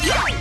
Go!